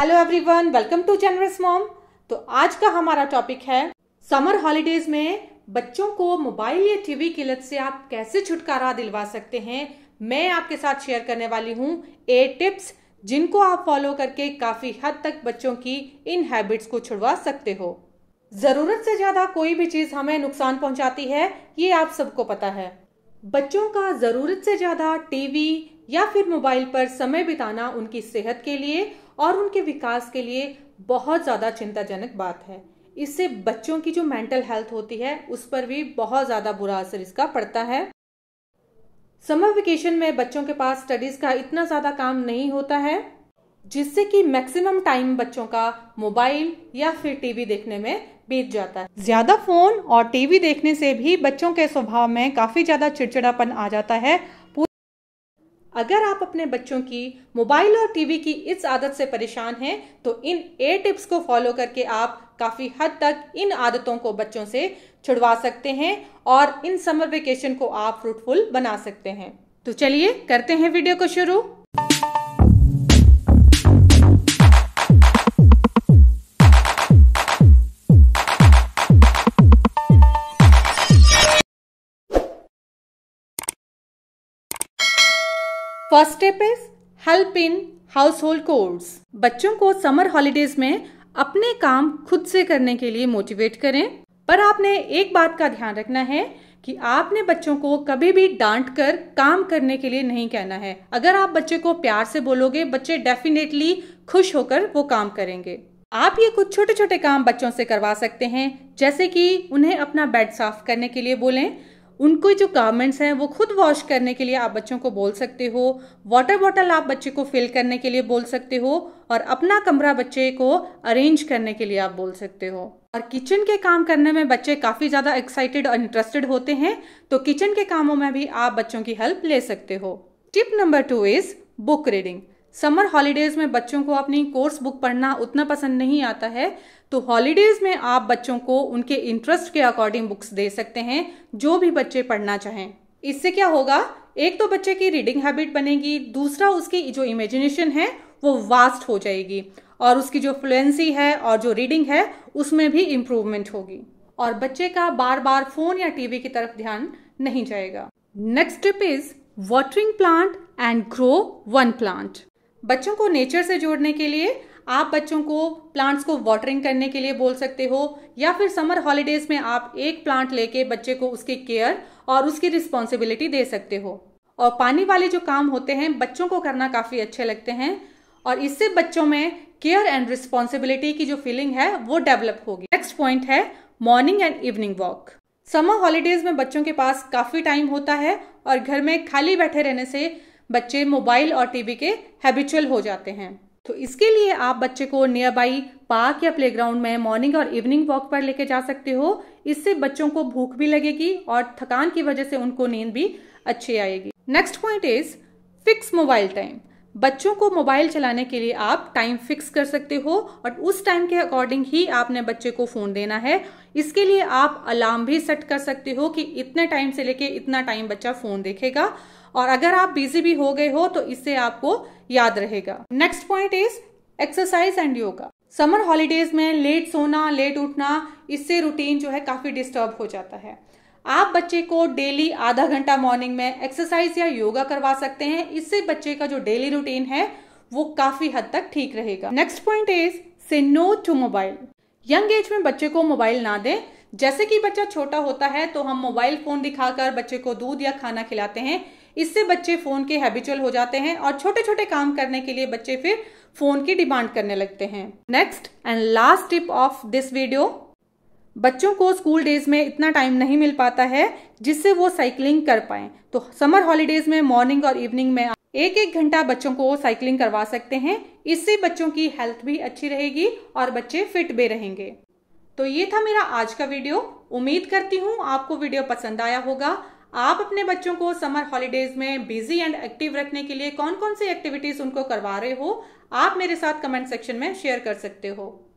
Hello everyone, welcome to generous mom. तो आज का हमारा टॉपिक है समर हॉलीडेज में बच्चों को मोबाइल या टीवी की लत से आप कैसे छुटकारा दिलवा सकते हैं। मैं आपके साथ शेयर करने वाली हूँ 8 टिप्स जिनको आप फॉलो करके काफी हद तक बच्चों की इन हैबिट्स को छुड़वा सकते हो। जरूरत से ज्यादा कोई भी चीज हमें नुकसान पहुंचाती है, ये आप सबको पता है। बच्चों का जरूरत से ज्यादा टीवी या फिर मोबाइल पर समय बिताना उनकी सेहत के लिए और उनके विकास के लिए बहुत ज़्यादा चिंताजनक बात है। इससे बच्चों की जो मेंटल हेल्थ होती है उस पर भी बहुत ज़्यादा बुरा असर इसका पड़ता है। समर वेकेशन में बच्चों के पास स्टडीज का इतना ज़्यादा काम नहीं होता है, जिससे कि मैक्सिमम टाइम बच्चों का मोबाइल या फिर टीवी देखने में बीत जाता है। ज्यादा फोन और टीवी देखने से भी बच्चों के स्वभाव में काफी ज्यादा चिड़चिड़ापन आ जाता है। अगर आप अपने बच्चों की मोबाइल और टीवी की इस आदत से परेशान हैं तो इन 8 टिप्स को फॉलो करके आप काफ़ी हद तक इन आदतों को बच्चों से छुड़वा सकते हैं और इन समर वेकेशन को आप फ्रूटफुल बना सकते हैं। तो चलिए करते हैं वीडियो को शुरू। First step is help in household chores. बच्चों को समर हॉलीडेज में अपने काम खुद से करने के लिए मोटिवेट करें, पर आपने एक बात का ध्यान रखना है कि आपने बच्चों को कभी भी डांट कर काम करने के लिए नहीं कहना है। अगर आप बच्चे को प्यार से बोलोगे, बच्चे डेफिनेटली खुश होकर वो काम करेंगे। आप ये कुछ छोटे छोटे काम बच्चों से करवा सकते हैं, जैसे कि उन्हें अपना बेड साफ करने के लिए बोलें, उनको जो गारमेंट्स हैं वो खुद वॉश करने के लिए आप बच्चों को बोल सकते हो, वाटर बॉटल आप बच्चे को फिल करने के लिए बोल सकते हो और अपना कमरा बच्चे को अरेंज करने के लिए आप बोल सकते हो। और किचन के काम करने में बच्चे काफ़ी ज़्यादा एक्साइटेड और इंटरेस्टेड होते हैं, तो किचन के कामों में भी आप बच्चों की हेल्प ले सकते हो। Tip number 2 is book reading. Summer holidays में बच्चों को अपनी कोर्स बुक पढ़ना उतना पसंद नहीं आता है, तो हॉलीडेज में आप बच्चों को उनके इंटरेस्ट के अकॉर्डिंग बुक्स दे सकते हैं जो भी बच्चे पढ़ना चाहें। इससे क्या होगा, एक तो बच्चे की रीडिंग हैबिट बनेगी, दूसरा उसकी जो इमेजिनेशन है वो वास्ट हो जाएगी और उसकी जो फ्लुएंसी है और जो रीडिंग है उसमें भी इम्प्रूवमेंट होगी और बच्चे का बार बार फोन या टीवी की तरफ ध्यान नहीं जाएगा। Next tip is watering plant and grow one plant. बच्चों को नेचर से जोड़ने के लिए आप बच्चों को प्लांट्स को वाटरिंग करने के लिए बोल सकते हो, या फिर समर हॉलीडेज में आप एक प्लांट लेके बच्चे को उसकी केयर और उसकी रिस्पॉन्सिबिलिटी दे सकते हो। और पानी वाले जो काम होते हैं बच्चों को करना काफ़ी अच्छे लगते हैं और इससे बच्चों में केयर एंड रिस्पॉन्सिबिलिटी की जो फीलिंग है वो डेवलप होगी। नेक्स्ट पॉइंट है morning and evening walk. Summer holidays में बच्चों के पास काफ़ी टाइम होता है और घर में खाली बैठे रहने से बच्चे मोबाइल और टीवी के हैबिचुअल हो जाते हैं, तो इसके लिए आप बच्चे को नियर बाई पार्क या प्लेग्राउंड में मॉर्निंग और इवनिंग वॉक पर लेके जा सकते हो। इससे बच्चों को भूख भी लगेगी और थकान की वजह से उनको नींद भी अच्छी आएगी। Next point is fix mobile time. बच्चों को मोबाइल चलाने के लिए आप टाइम फिक्स कर सकते हो और उस टाइम के अकॉर्डिंग ही आपने बच्चे को फोन देना है। इसके लिए आप अलार्म भी सेट कर सकते हो कि इतने टाइम से लेके इतना टाइम बच्चा फोन देखेगा और अगर आप बिजी भी हो गए हो तो इससे आपको याद रहेगा। Next point is exercise and yoga. Summer holidays में लेट सोना, लेट उठना, इससे रूटीन जो है काफी डिस्टर्ब हो जाता है। आप बच्चे को डेली आधा घंटा मॉर्निंग में एक्सरसाइज या योगा करवा सकते हैं। इससे बच्चे का जो डेली रूटीन है वो काफी हद तक ठीक रहेगा। Next point is say no to mobile. Young age में बच्चे को मोबाइल ना दें। जैसे कि बच्चा छोटा होता है तो हम मोबाइल फोन दिखाकर बच्चे को दूध या खाना खिलाते हैं, इससे बच्चे फोन के हैबिचुअल हो जाते हैं और छोटे छोटे काम करने के लिए बच्चे फिर फोन की डिमांड करने लगते हैं। Next and last tip of this video, बच्चों को स्कूल डेज में इतना टाइम नहीं मिल पाता है जिससे वो साइकिलिंग कर पाएं, तो समर हॉलीडेज में मॉर्निंग और इवनिंग में एक एक घंटा बच्चों को साइकिलिंग करवा सकते हैं। इससे बच्चों की हेल्थ भी अच्छी रहेगी और बच्चे फिट भी रहेंगे। तो ये था मेरा आज का वीडियो। उम्मीद करती हूँ आपको वीडियो पसंद आया होगा। आप अपने बच्चों को समर हॉलीडेज में बिजी एंड एक्टिव रखने के लिए कौन कौन सी एक्टिविटीज उनको करवा रहे हो, आप मेरे साथ कमेंट सेक्शन में शेयर कर सकते हो।